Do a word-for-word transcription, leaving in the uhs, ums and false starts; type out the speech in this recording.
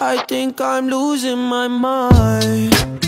I think I'm losing my mind.